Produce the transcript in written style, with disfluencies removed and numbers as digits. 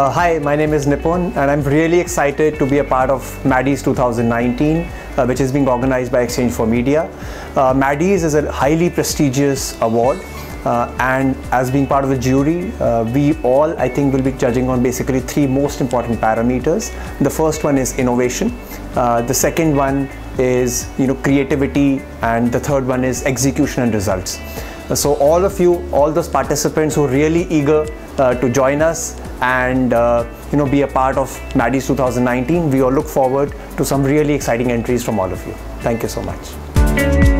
Hi, my name is Nipun and I'm really excited to be a part of MADDIES 2019, which is being organized by Exchange for Media. MADDIES is a highly prestigious award, and as being part of the jury, we all, I think, will be judging on basically three most important parameters. The first one is innovation, the second one is creativity, and the third one is execution and results. So all of you, all those participants who are really eager to join us and be a part of MADDIES 2019, we all look forward to some really exciting entries from all of you. Thank you so much.